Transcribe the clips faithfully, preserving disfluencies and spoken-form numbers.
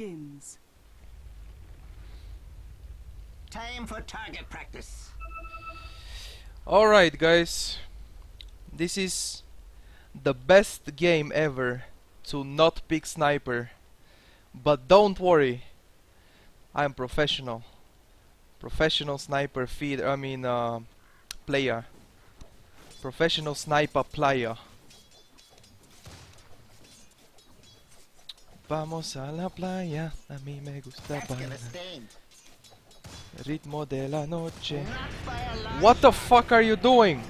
begins. Time for target practice. Alright guys, this is the best game ever to not pick Sniper. But don't worry, I'm professional. Professional sniper feed, I mean uh, player. Professional sniper player. Vamos a la playa, a mí me gusta bailar. Ritmo de la noche. What the fuck are you doing?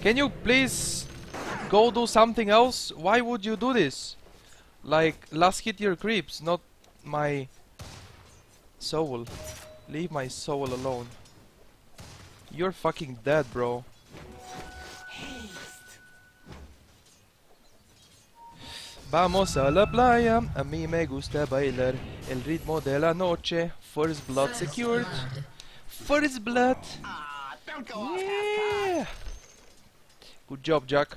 Can you please go do something else? Why would you do this? Like, last hit your creeps, not my soul. Leave my soul alone. You're fucking dead, bro. Haste. Vamos a la playa, a mí me gusta bailar. El ritmo de la noche. First blood secured. First blood. Yeah. Good job, Jack.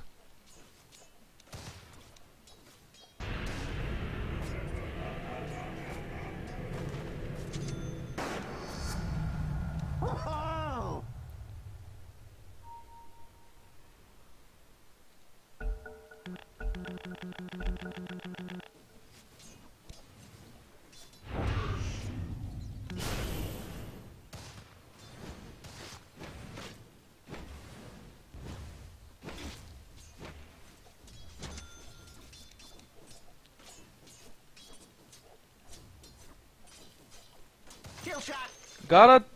Got it!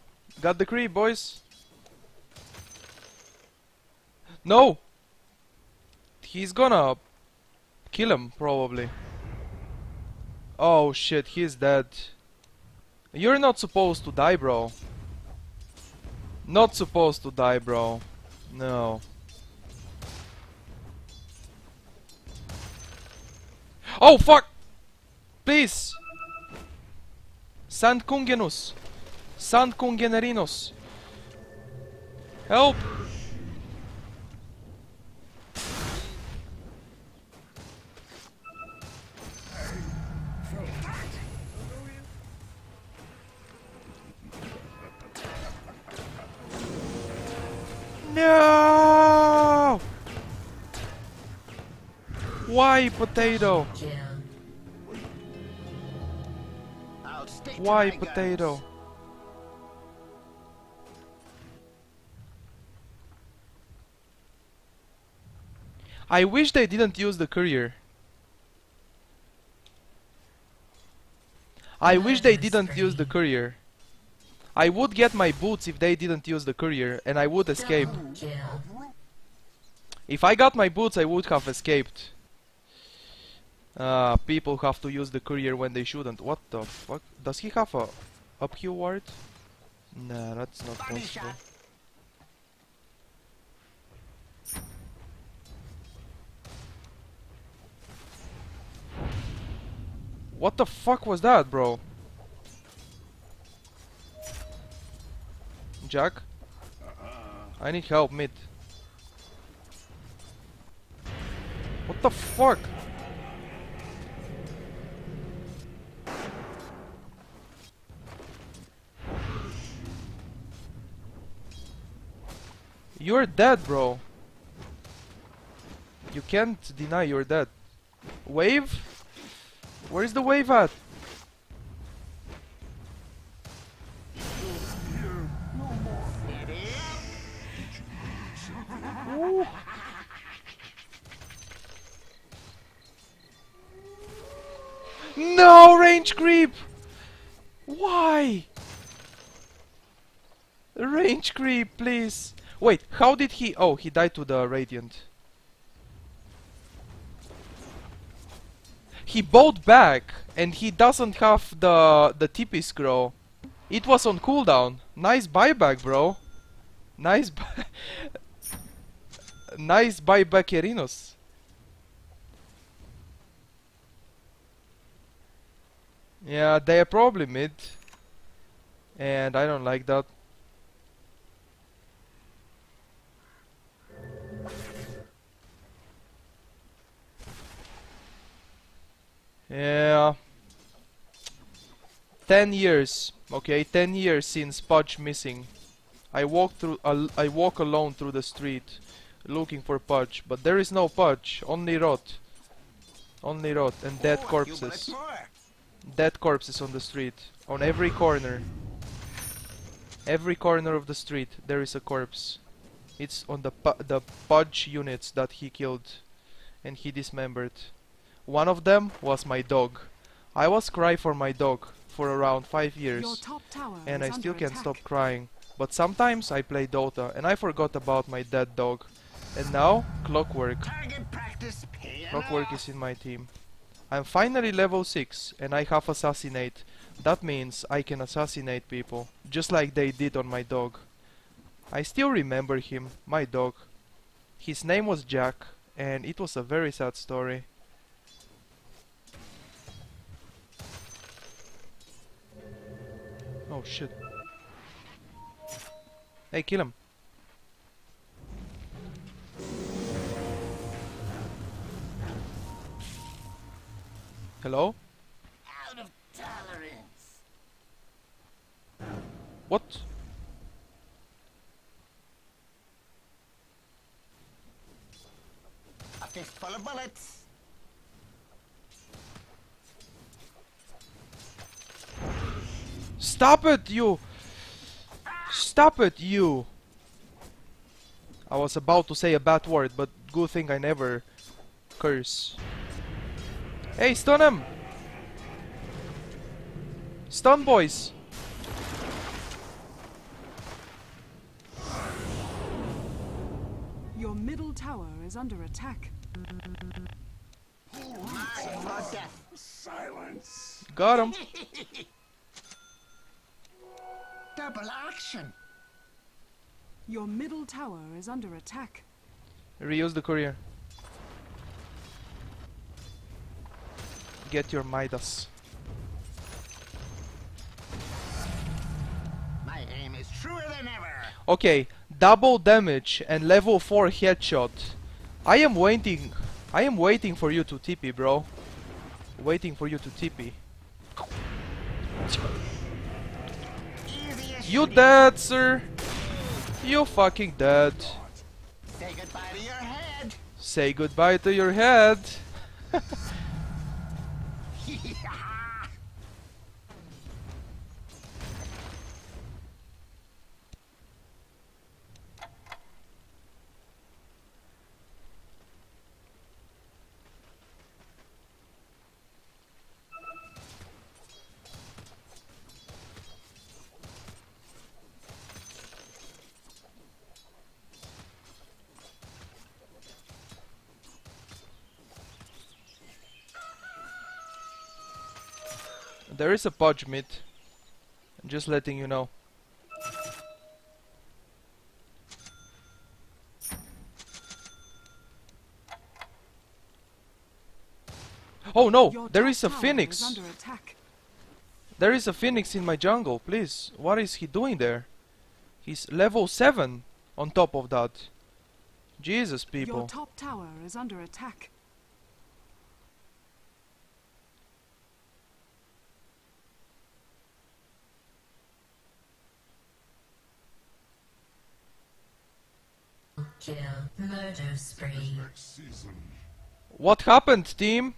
Got the creep, boys! No! He's gonna kill him, probably. Oh shit, he's dead. You're not supposed to die, bro. Not supposed to die, bro. No. Oh fuck! Please! Sand Kungenus! Sand Kungenerinos! Help! No! Why, potato? Why, potato? I wish they didn't use the courier. I wish they didn't use the courier. I would get my boots if they didn't use the courier, and I would escape. If I got my boots, I would have escaped. Uh, people have to use the courier when they shouldn't. What the fuck? Does he have a uphill ward? Nah, that's not possible. What the fuck was that, bro? Jack? I need help, mid. What the fuck? You're dead, bro. You can't deny you're dead. Wave? Where is the wave at? Ooh. No, range creep! Why? Range creep, please. Wait, how did he... Oh, he died to the Radiant. He bowed back and he doesn't have the, the T P scroll. It was on cooldown. Nice buyback, bro. Nice bu Nice buyback, Erinos. Yeah, they are probably mid. And I don't like that. Yeah, ten years, okay, ten years since Pudge missing. I walk through al I walk alone through the street looking for Pudge, but there is no Pudge, only rot. Only rot and dead corpses. Dead corpses on the street, on every corner. Every corner of the street there is a corpse. It's on the pu the Pudge units that he killed and he dismembered. One of them was my dog. I was crying for my dog for around five years, and I still can't stop crying. But sometimes I play Dota and I forgot about my dead dog. And now Clockwork. Clockwork is in my team. I'm finally level six and I have assassinate. That means I can assassinate people, just like they did on my dog. I still remember him, my dog. His name was Jack, and it was a very sad story. Oh shit. Hey, kill him. Hello? Out of tolerance. What? A fist full of bullets. Stop it, you! Stop it, you! I was about to say a bad word, but good thing I never curse. Hey, stun him! Stun, boys! Your middle tower is under attack. Silence. Got him! Double action. Your middle tower is under attack. Reuse the courier. Get your Midas. My aim is truer than ever. Okay, double damage and level four headshot. I am waiting. I am waiting for you to T P, bro. Waiting for you to T P. You dead, sir! You fucking dead! Say goodbye to your head! Say goodbye to your head! There is a Pudge mid. I'm just letting you know. Oh no! There is a Phoenix! There is a Phoenix in my jungle, please. What is he doing there? He's level seven on top of that. Jesus, people. Your top tower is under attack. Kill, murder spree. What happened, team?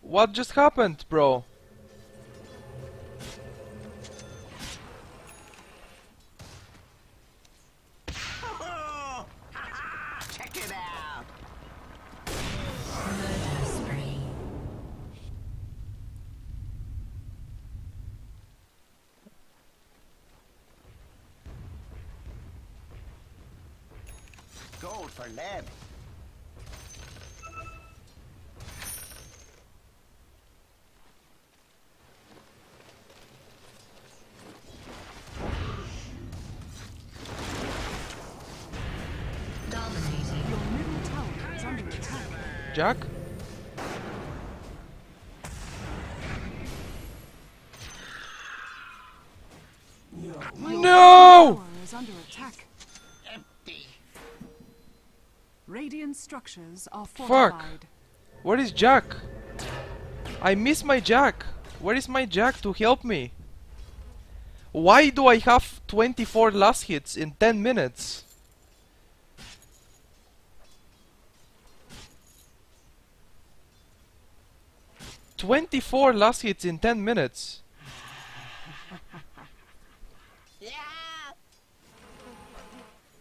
What just happened, bro? Check it out. Murder spree. Gold for lead. Jack? No! Is under attack. Empty. Radiant structures are fortified. Fuck! Where is Jack? I miss my Jack. Where is my Jack to help me? Why do I have twenty-four last hits in ten minutes? twenty-four last hits in ten minutes. Yeah.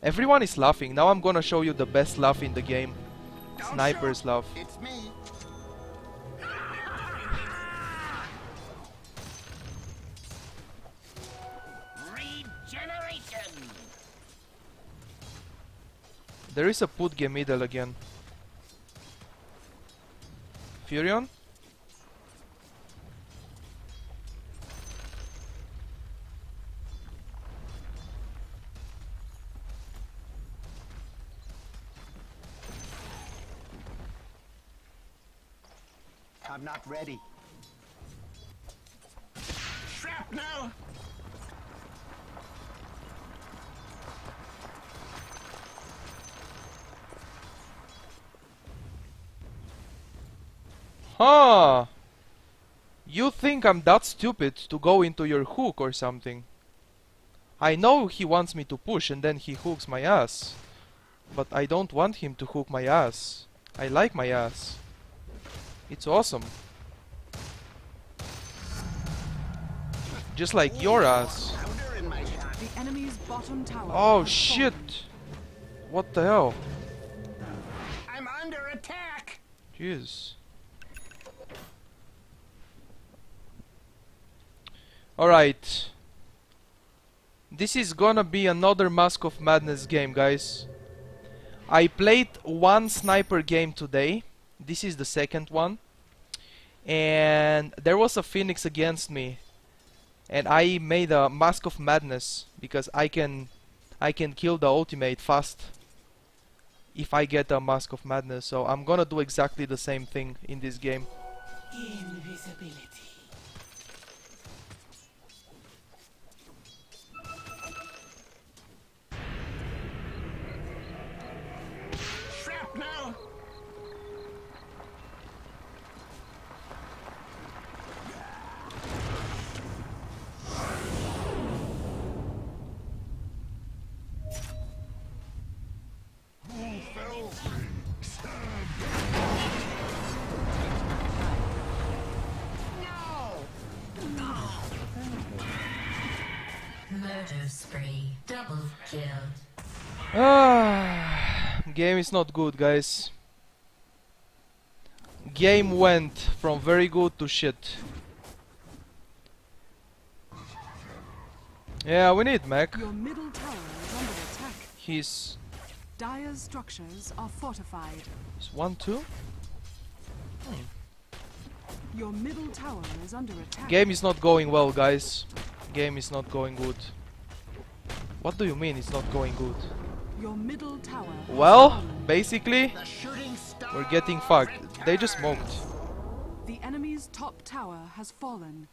Everyone is laughing. Now I'm gonna show you the best laugh in the game. Don't Sniper's shoot. Laugh. It's me. Regeneration. There is a Pudge middle again. Furion? I'm not ready. Shrapnel! Huh! You think I'm that stupid to go into your hook or something? I know he wants me to push and then he hooks my ass. But I don't want him to hook my ass. I like my ass. It's awesome. Just like your ass. The enemy's bottom tower. Oh shit! What the hell? I'm under attack. Jeez. Alright. This is gonna be another Mask of Madness game, guys. I played one sniper game today. This is the second one, and there was a Phoenix against me, and I made a Mask of Madness because I can I can kill the ultimate fast if I get a Mask of Madness. So I'm gonna do exactly the same thing in this game. Invisibility. Ah, game is not good, guys. Game went from very good to shit. Yeah, we need Mac. Your middle tower is under attack. He's Dire's structures are fortified. It's one two. Hmm. Your middle tower is under attack. Game is not going well, guys. Game is not going good. What do you mean it's not going good? Your middle tower. Well, basically, we're getting fucked. They just smoked. The enemy's top tower has fallen.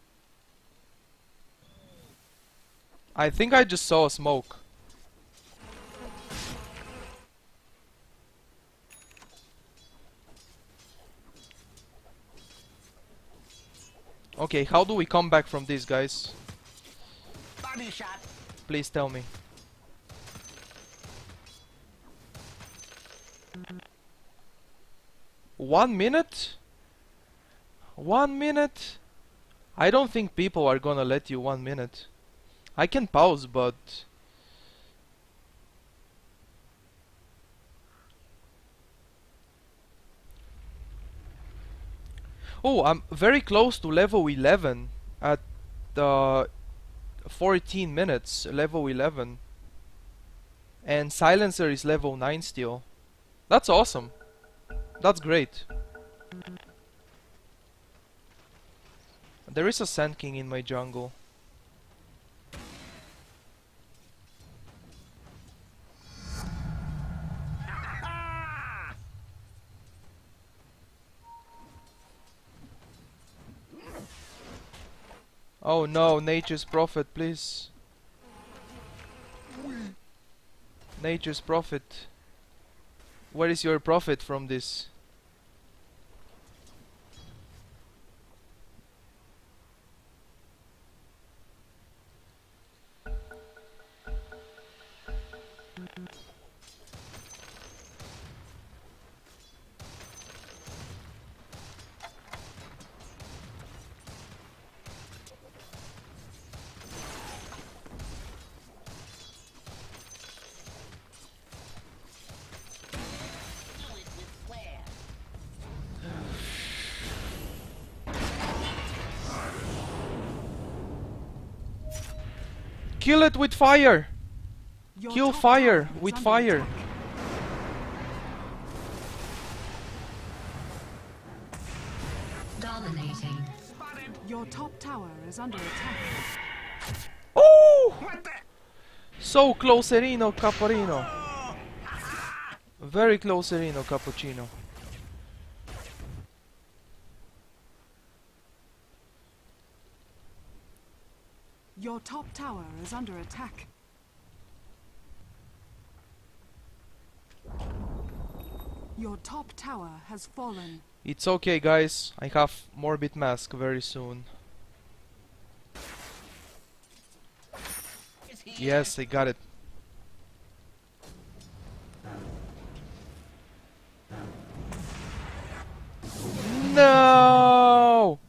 I think I just saw a smoke. Okay, how do we come back from this, guys? Body shot. Please tell me. One minute? One minute? I don't think people are gonna let you one minute. I can pause, but... Oh, I'm very close to level eleven at the fourteen minutes, level eleven. And Silencer is level nine still. That's awesome. That's great. There is a Sand King in my jungle. Oh no, Nature's Prophet, please. Nature's Prophet. Where is your profit from this? Kill it with fire! Kill fire with fire! Dominating. Your top tower is under attack. Oh! So close, Erino Caporino. Very close, Erino Cappuccino. Your top tower is under attack. Your top tower has fallen. It's okay, guys. I have Morbid Mask very soon. Yes, I got it. No!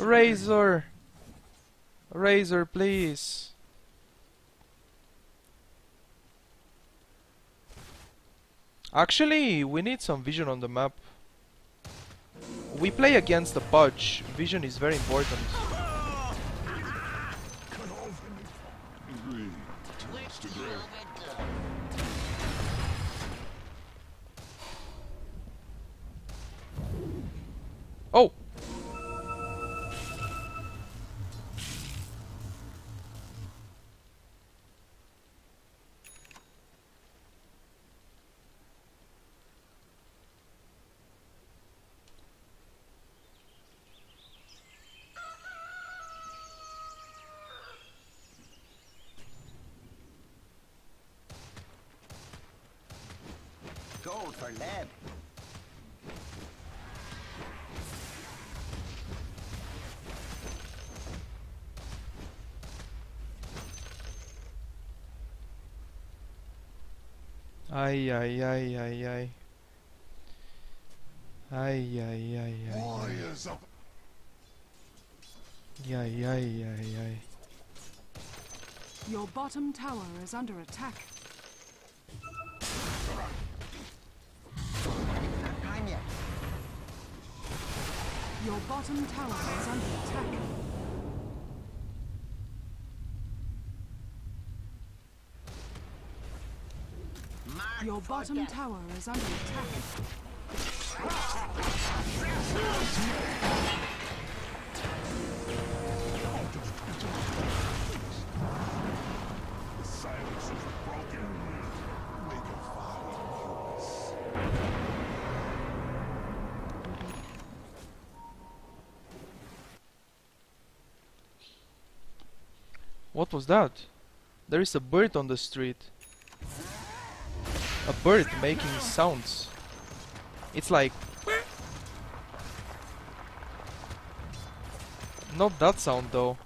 Razor! Razor, please. Actually, we need some vision on the map. We play against the Pudge. Vision is very important. Oh! For lab. Ay, ay, ay, ay, ay. Ay, ay, ay, ay. Warriors up. Ay, ay, ay, ay. Your bottom tower is under attack. Your bottom tower is under attack. Mark Your bottom death. tower is under attack. The silence is broken. Make a fire. What was that? There is a bird on the street. A bird making sounds. It's like... Not that sound though.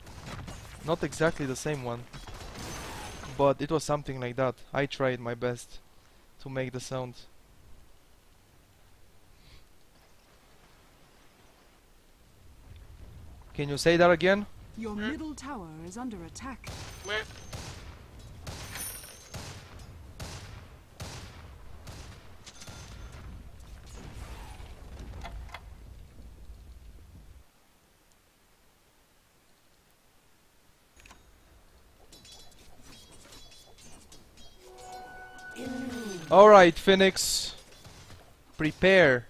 Not exactly the same one. But it was something like that. I tried my best to make the sound. Can you say that again? Your middle tower is under attack. All right, Phoenix. Prepare.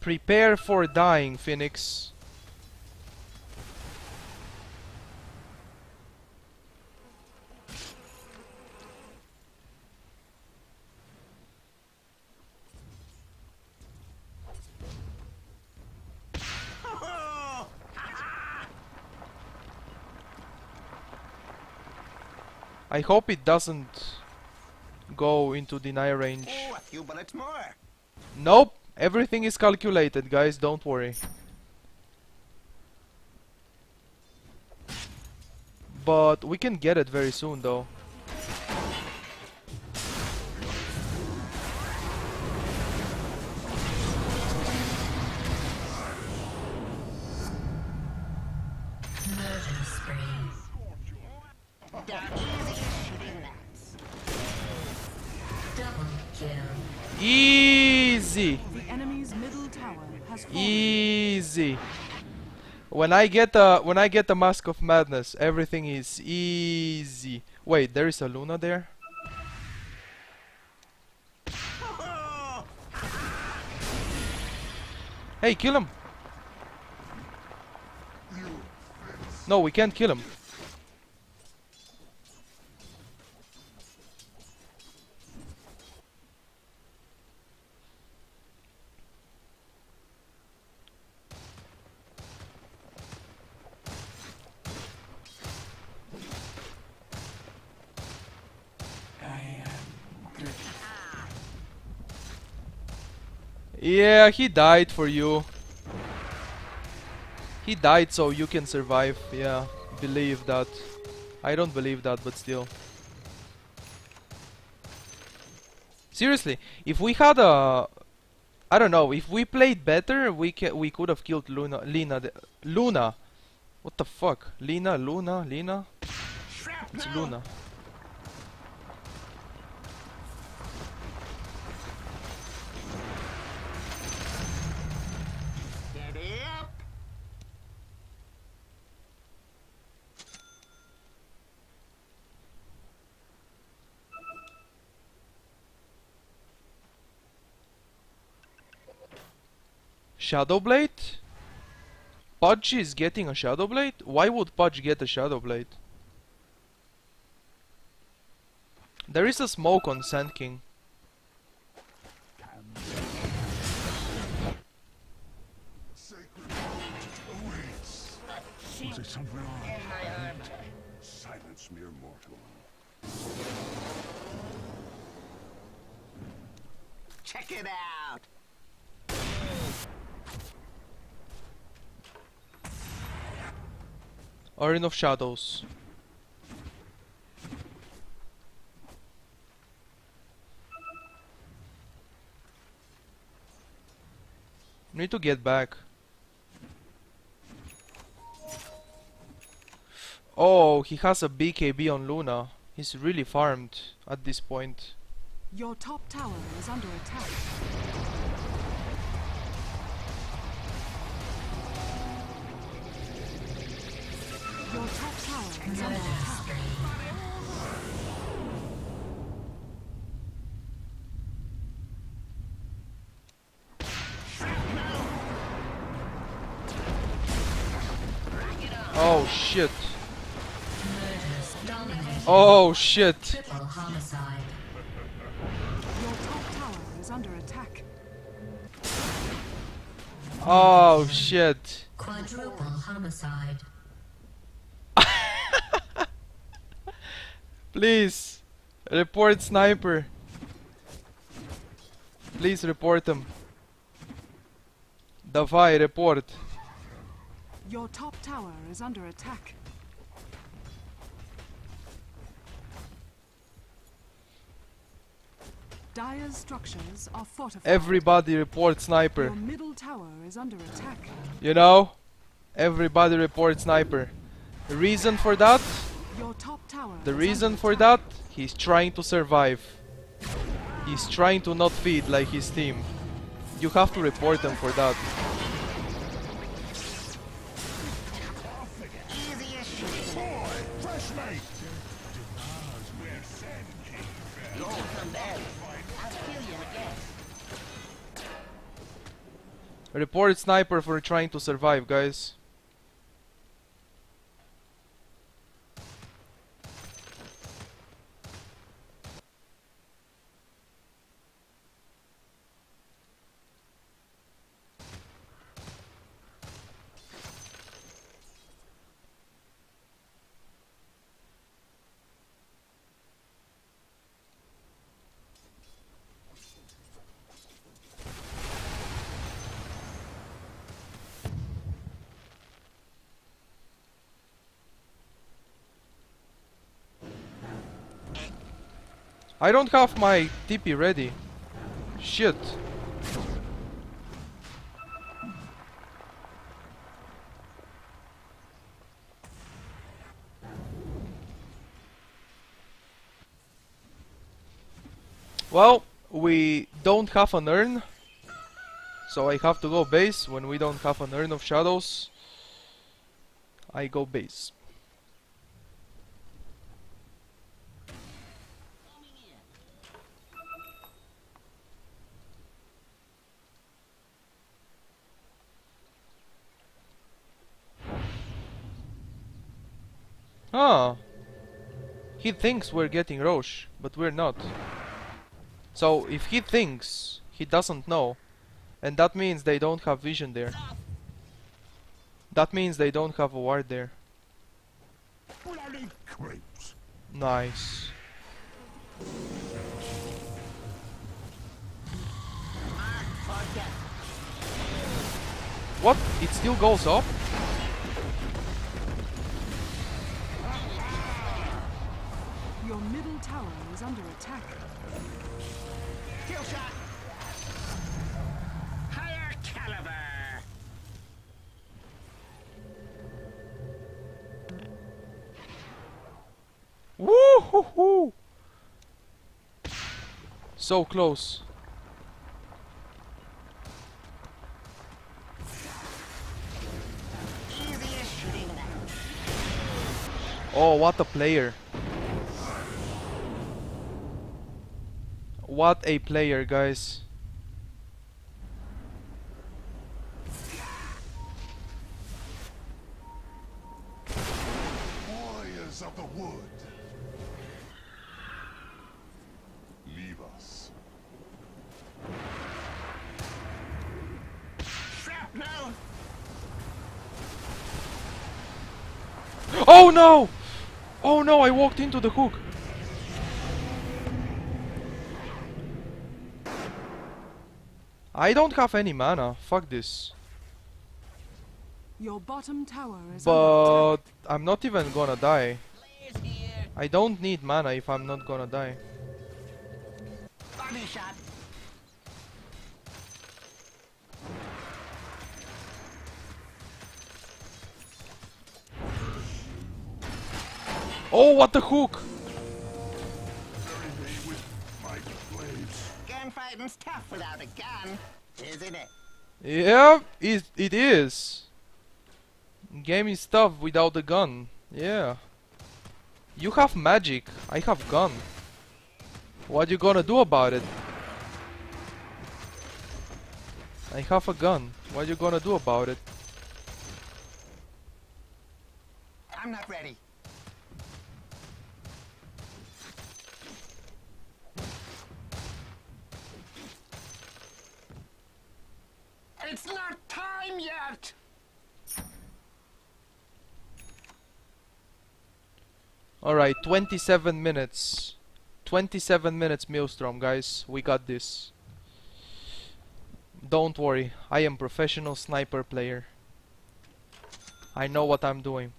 Prepare for dying, Phoenix. I hope it doesn't go into deny range. Oh, a few bullets more. Nope, everything is calculated, guys, don't worry. But we can get it very soon though. Easy. The enemy's middle tower has fallen. Easy. When I get the when I get the Mask of Madness, everything is easy. Wait, there is a Luna there. Hey, kill him! No, we can't kill him. Yeah, he died for you. He died so you can survive. Yeah, believe that. I don't believe that, but still. Seriously, if we had a... I don't know, if we played better, we ca we could have killed Luna... Lina... De Luna! What the fuck? Lina? Luna? Lina? It's Luna. Shadowblade? Pudge is getting a Shadowblade? Why would Pudge get a Shadowblade? There is a smoke on Sand King. Was there something wrong? Silence, mere mortal. Check it out. Urn of Shadows. Need to get back. Oh, he has a B K B on Luna. He's really farmed at this point. Your top tower is under attack. Your top tower is under attack. Oh shit. Oh shit. Your top tower is under attack. Oh shit. Quadruple homicide. Please report Sniper. Please report him. Davai, report. Your top tower is under attack. Dire's structures are fortified. Everybody report Sniper. Your middle tower is under attack. You know, everybody report Sniper. The reason for that? Your top tower. The reason for that? He's trying to survive. He's trying to not feed like his team. You have to report them for that. Report Sniper for trying to survive, guys. I don't have my T P ready. Shit. Well, we don't have an urn, so I have to go base when we don't have an Urn of Shadows. I go base. Ah, he thinks we're getting Rosh, but we're not. So if he thinks, he doesn't know, and that means they don't have vision there. That means they don't have a ward there. Bloody creeps. Nice. What? It still goes up? Your middle tower is under attack. Kill shot. Higher caliber. Woo-hoo-hoo! So close. Oh, what a player. What a player, guys. Warriors of the wood. Leave us. Shrapnel. Oh no! Oh no, I walked into the hook. I don't have any mana. Fuck this. Your bottom tower is but I'm not even gonna die. I don't need mana if I'm not gonna die. Body shot. Oh, what the hook! Fighting's tough without a gun, isn't it? Yeah, it, it is. Game is tough without a gun. Yeah. You have magic, I have gun. What you gonna do about it? I have a gun. What you gonna do about it? I'm not ready. It's not time yet. All right, twenty-seven minutes. twenty-seven minutes, Maelstrom, guys. We got this. Don't worry. I am professional sniper player. I know what I'm doing.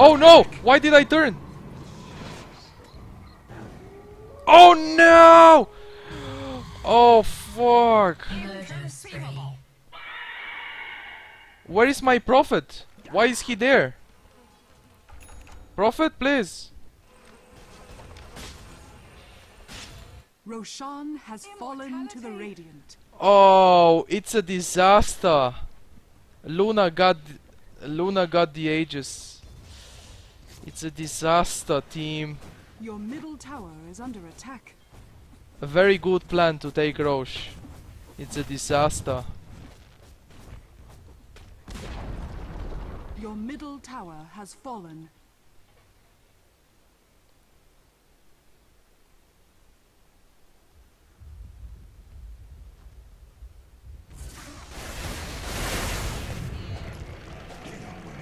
Oh no! Why did I turn? Oh no! Oh fuck! Where is my prophet? Why is he there? Prophet, please! Roshan has fallen to the Radiant. Oh, it's a disaster! Luna got... Luna got the Aegis. It's a disaster, team. Your middle tower is under attack. A very good plan to take Rosh. It's a disaster. Your middle tower has fallen. Get away.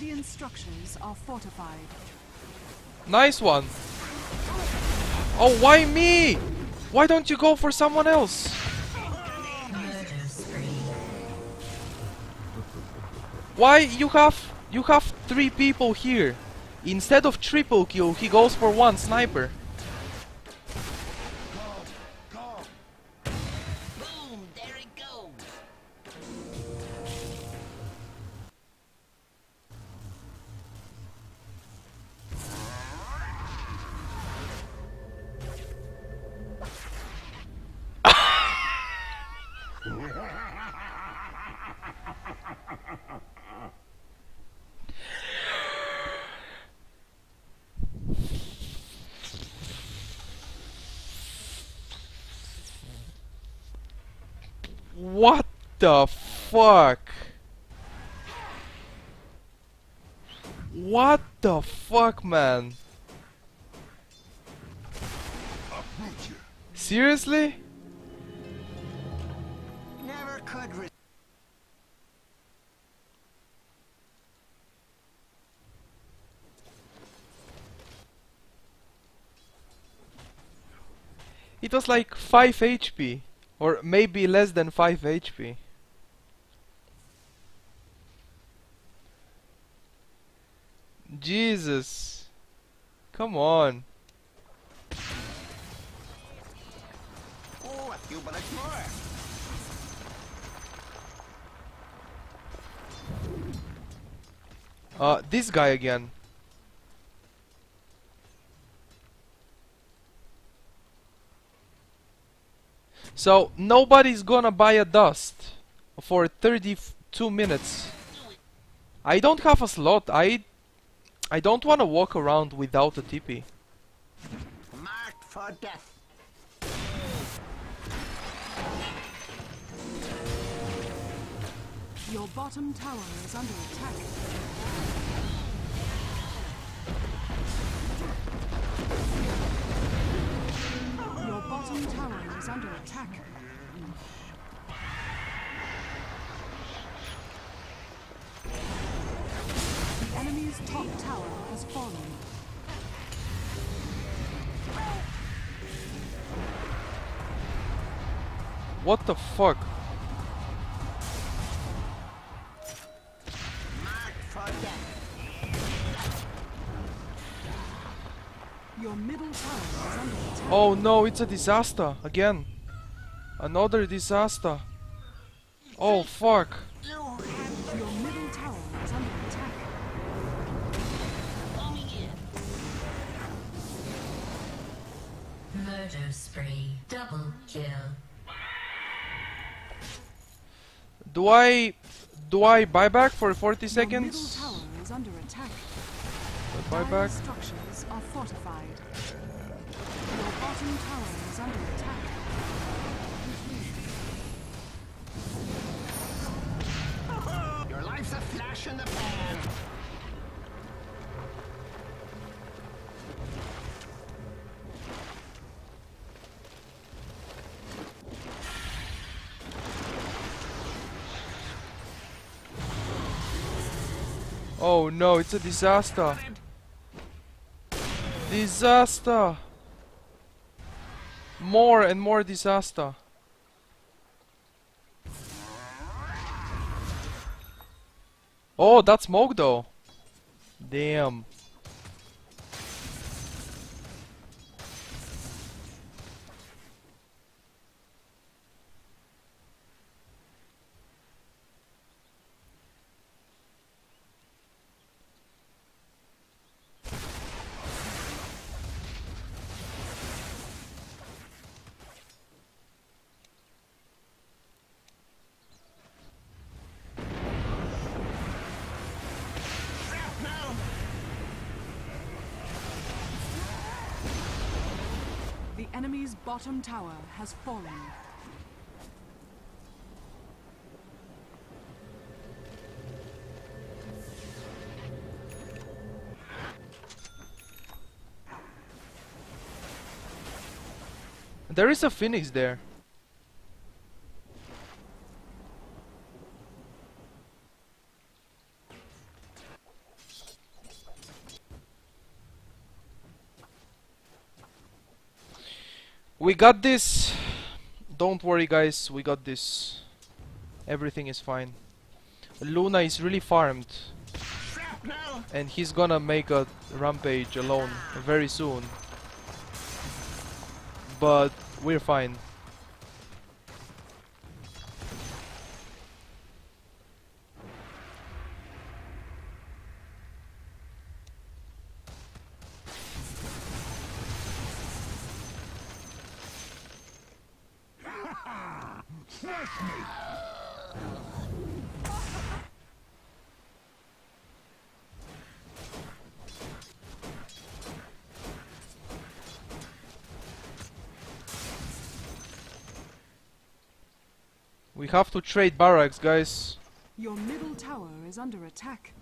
Radiant structures are fortified. Nice one. Oh, why me? Why don't you go for someone else? Why you have you have three people here? Instead of triple kill, he goes for one sniper. What the fuck? What the fuck, man? Seriously? Never could re- It was like five H P. Or maybe less than five H P. Jesus. Come on. Oh, a few bullets more. Uh, this guy again. So nobody's gonna buy a dust for thirty-two minutes. I don't have a slot. I I don't want to walk around without a T P. Marked for death. Your bottom tower is under attack. Your bottom tower is under attack. The enemy's top tower has fallen. What the fuck? Your middle tower is under attack. Oh no, it's a disaster again. Another disaster. Oh fuck. Your middle tower is under attack. Murder spree, double kill. Do I do I buy back for forty seconds? Your middle tower is under attack. Buy back. Structures are fortified. Your bottom tower is under attack. Oh, your life's a flash in the pan. Oh no, it's a disaster. Disaster! More and more disaster. Oh, that smoke though. Damn. Enemy's bottom tower has fallen. There is a Phoenix there. We got this. Don't worry, guys. We got this. Everything is fine. Luna is really farmed. And he's gonna make a rampage alone very soon. But we're fine. We have to trade barracks, guys. Your middle tower is under attack.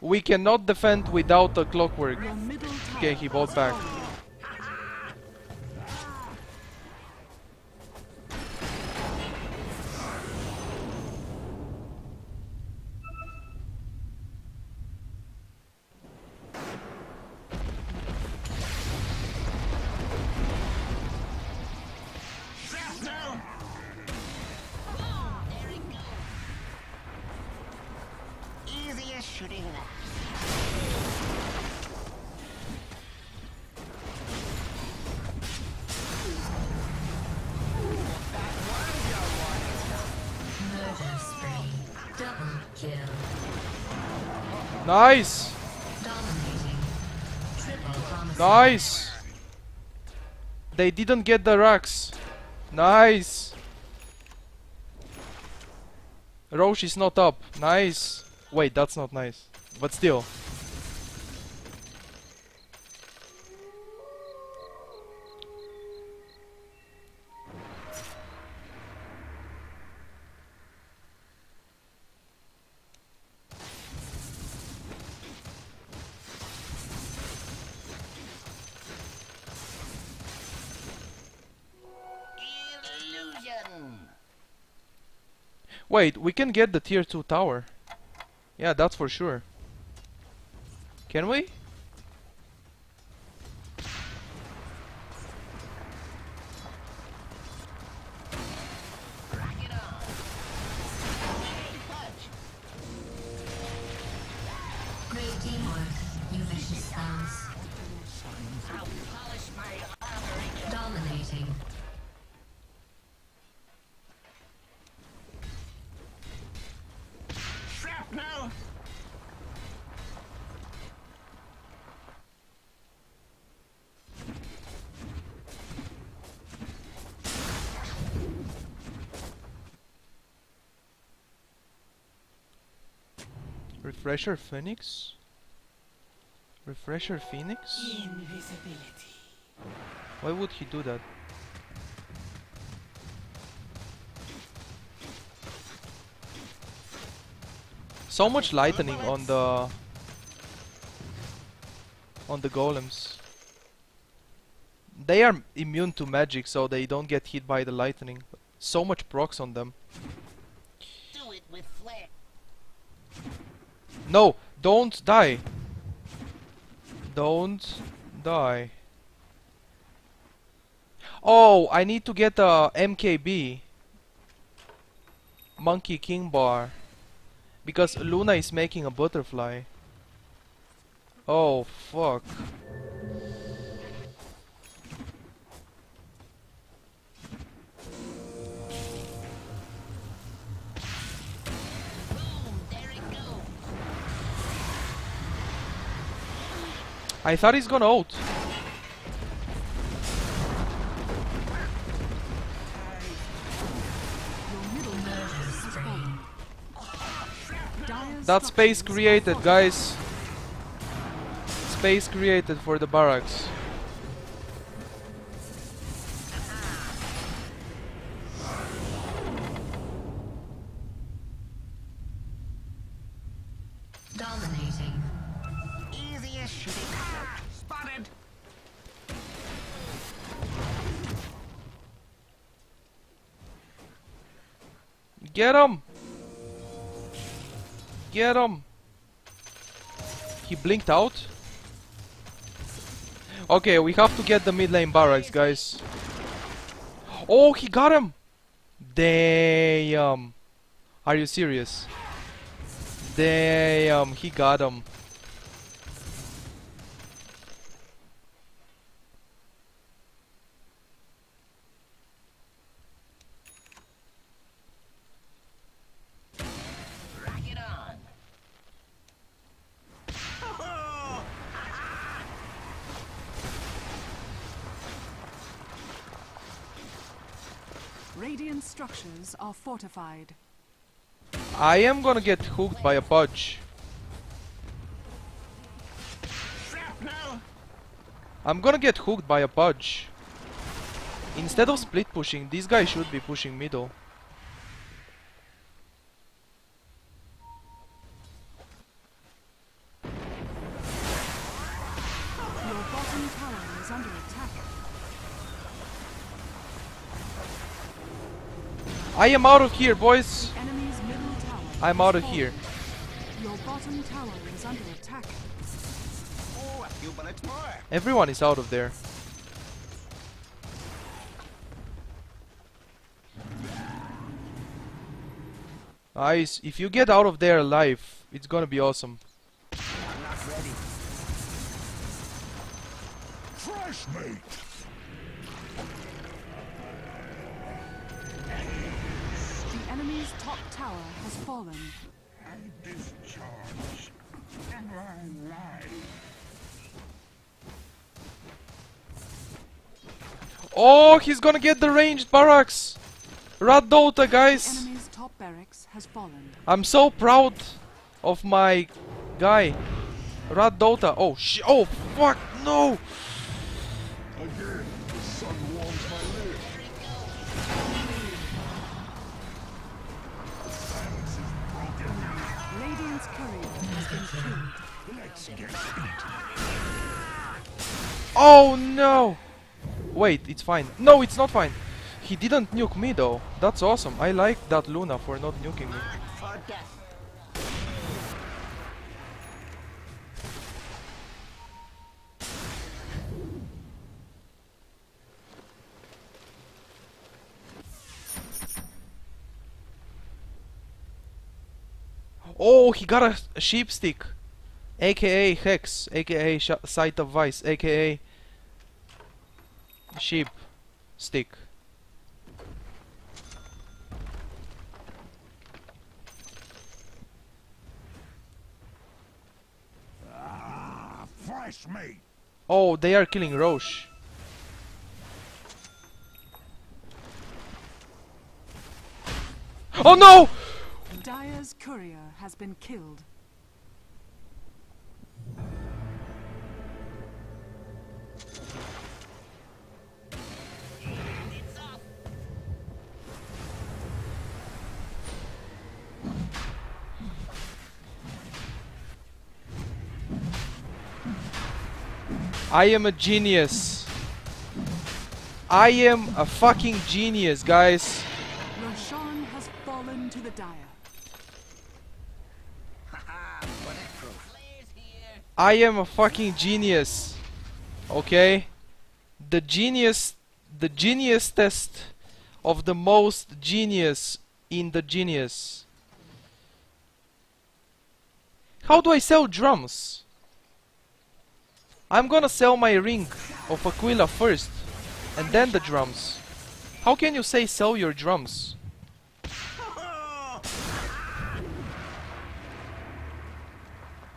We cannot defend without a clockwork. Okay, he bought back. Nice! Nice! They didn't get the racks. Nice! Roche is not up. Nice! Wait, that's not nice. But still. Wait, we can get the tier two tower. Yeah, that's for sure. Can we? Refresher Phoenix? Refresher Phoenix? Invisibility. Why would he do that? So much lightning on the... on the golems. They are immune to magic, so they don't get hit by the lightning. So much procs on them. Do it with flair. No! Don't die! Don't die. Oh, I need to get a M K B. Monkey King Bar. Because Luna is making a butterfly. Oh, fuck. I thought he's gonna ult. That space created, guys. Space created for the barracks. Get him! Get him! He blinked out? Okay, we have to get the mid lane barracks, guys. Oh, he got him! Damn. Are you serious? Damn, he got him. Radiant structures are fortified. I am gonna get hooked by a Pudge. I'm gonna get hooked by a Pudge. Instead of split pushing, this guy should be pushing middle. Your bottom tower is under attack. I am out of here, boys. I'm out of here. Your bottom tower is under attack. Oh, a few bullets more. Everyone is out of there. Guys, if you get out of there alive, it's gonna be awesome. I'm not ready. Fresh mate. Enemy's top tower has fallen. And discharge. Never alive. Oh, he's gonna get the ranged barracks. Radota, guys. Enemy's top barracks has fallen. I'm so proud of my guy, Radota. Oh sh! Oh fuck! No. Again, the sun warms my lips. Oh no! Wait, it's fine. No, it's not fine. He didn't nuke me though. That's awesome. I like that Luna for not nuking me. Oh, he got a, a sheep stick, aka Hex, aka Sh Sight of Vice, aka Sheep Stick. Ah, fresh meat. Oh, they are killing Rosh. Oh no! Dire's courier has been killed. I am a genius. I am a fucking genius, guys. Roshan has fallen to the Dire. I am a fucking genius, okay? The genius, the genius test of the most genius in the genius. How do I sell drums? I'm gonna sell my Ring of Aquila first, and then the drums. How can you say sell your drums?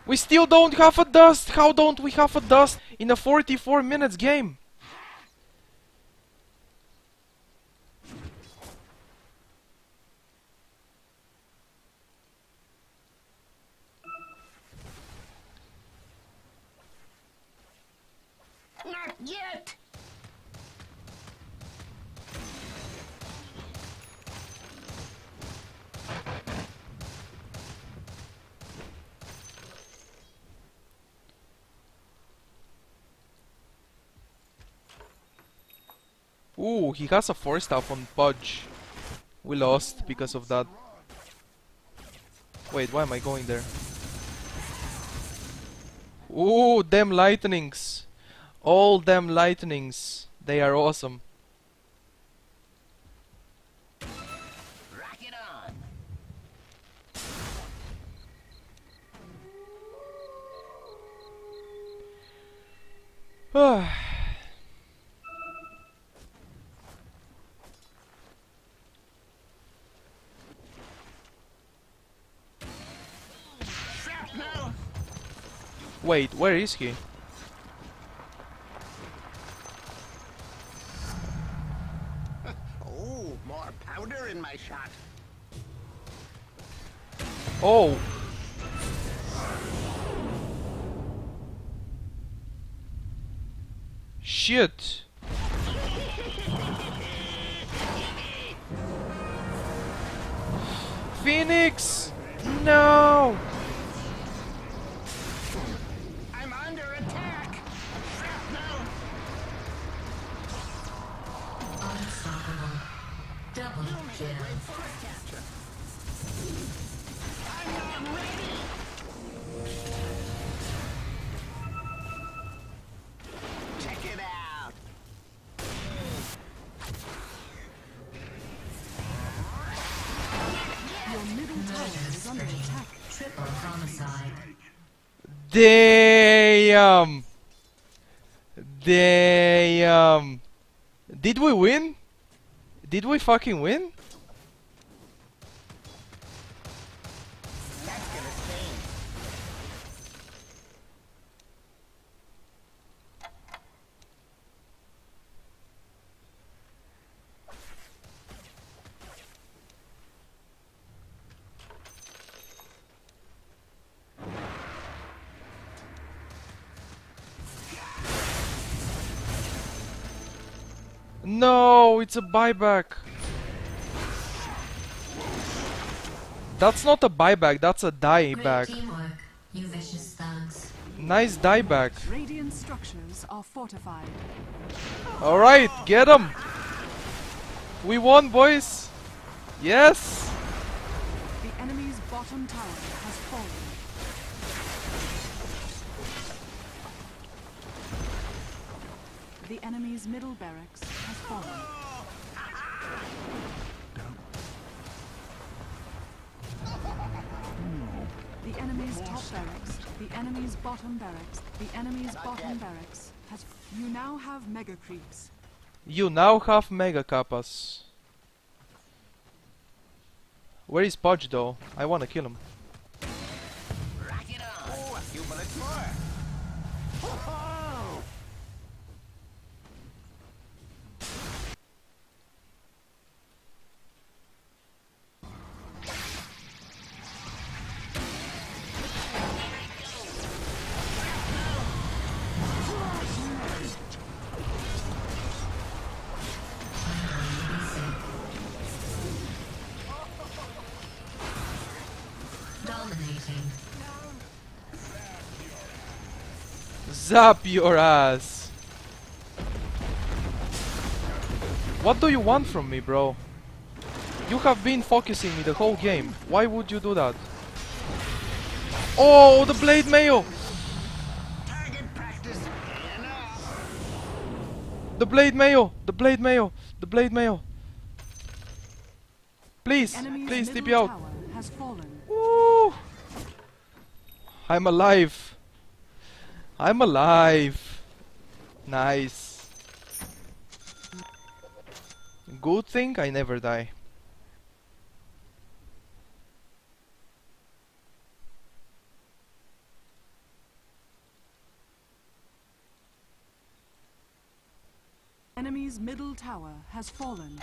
We still don't have a dust! How don't we have a dust in a forty-four minutes game? Not yet! Ooh, he has a four staff on Pudge. We lost because of that. Wait, why am I going there? Ooh, them lightnings. All them lightnings. They are awesome. Wait, where is he? Oh, more powder in my shot. Oh. Shit. Phoenix. No. I'm under attack. Unstoppable. Double kill. I'm not ready. Damn! Damn! Did we win? Did we fucking win? No, it's a buyback. That's not a buyback, that's a die back. Nice die back. Radiant structures are fortified. All right, get them. We won, boys. Yes. The enemy's bottom tower has fallen. The enemy's middle barracks has fallen. The enemy's top barracks, the enemy's bottom barracks, the enemy's bottom barracks has. You now have mega creeps. You now have mega kappas. Where is Pudge though? I wanna kill him. Rack it up. Oh, a few bullets more. Zap your ass! What do you want from me, bro? You have been focusing me the whole game. Why would you do that? Oh, the blade mail! Target practice. The blade mail! The blade mail! The blade mail! Please, please T P out! Woo! I'm alive! I'm alive. Nice. Good thing I never die. Enemy's middle tower has fallen.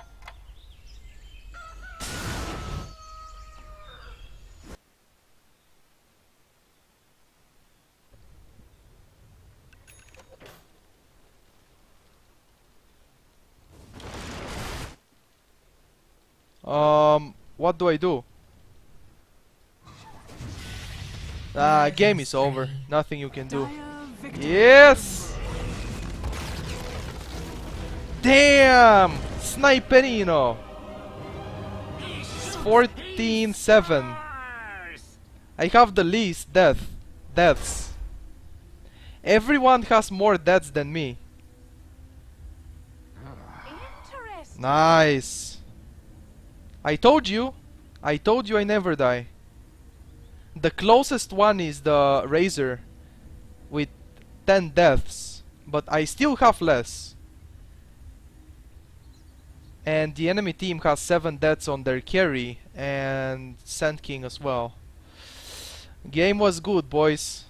Um, what do I do? Ah, game is over. Nothing you can do. Yes! Damn! Sniperino! fourteen seven. I have the least death. Deaths. Everyone has more deaths than me. Nice! I told you, I told you I never die. The closest one is the Razor with ten deaths, but I still have less. And the enemy team has seven deaths on their carry, and Sand King as well. Game was good, boys.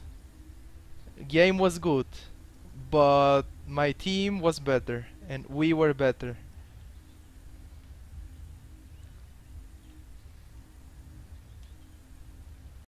Game was good, but my team was better, and we were better.